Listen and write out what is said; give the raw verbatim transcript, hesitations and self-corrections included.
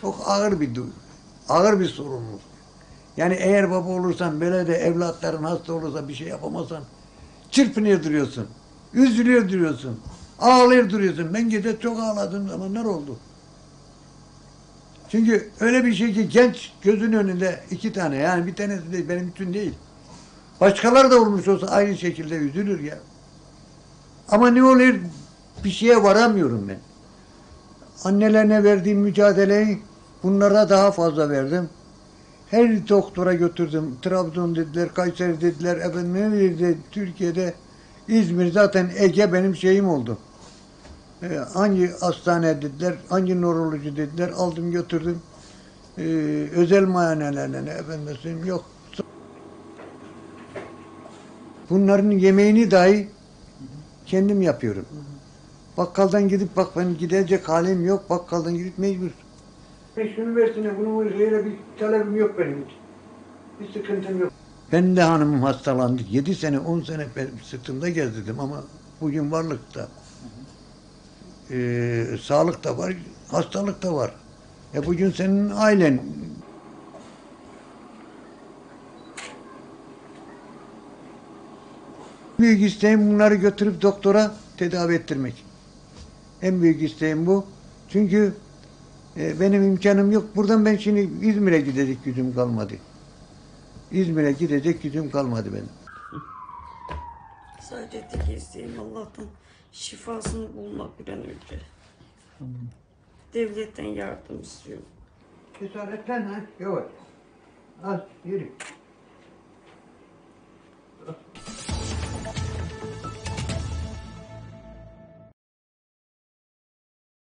çok ağır bir duygu, ağır bir sorumluluk. Yani eğer baba olursan, böyle de evlatların hasta olursa, bir şey yapamazsan çırpınıyor duruyorsun, üzülüyor duruyorsun, ağlıyor duruyorsun. Ben gece çok ağladığım zamanlar oldu. Çünkü öyle bir şey ki genç gözünün önünde iki tane, yani bir tanesi değil, benim bütün değil. Başkaları da olmuş olsa aynı şekilde üzülür ya. Ama ne oluyor? Bir şeye varamıyorum ben. Annelerine verdiğim mücadeleyi bunlara daha fazla verdim. Her doktora götürdüm. Trabzon dediler, Kayseri dediler, efendim dedi, Türkiye'de, İzmir, zaten Ege benim şeyim oldu. Ee, hangi hastane dediler, hangi nöroloji dediler, aldım götürdüm. Ee, özel muayenelerine efendim yok. Bunların yemeğini dahi kendim yapıyorum. Bakkaldan gidip, bak ben gidecek halim yok, bakkaldan gidip mecbur. Şunu versene, bunun şeyle bir talebim yok benim için. Bir sıkıntım yok. Ben de hanımım hastalandı. Yedi sene, on sene sırtımda gezdirdim ama bugün varlıkta, e, sağlık da var, hastalık da var. E bugün senin ailen. Büyük isteğim bunları götürüp doktora tedavi ettirmek. En büyük isteğim bu. Çünkü e, benim imkanım yok. Buradan ben şimdi İzmir'e gidecek gücüm kalmadı. İzmir'e gidecek gücüm kalmadı benim. Sadece tek isteğim Allah'tan şifasını bulmak bir an önce. Tamam. Devletten yardım istiyorum. Cesaretten ha? Yavaş. Az yürü.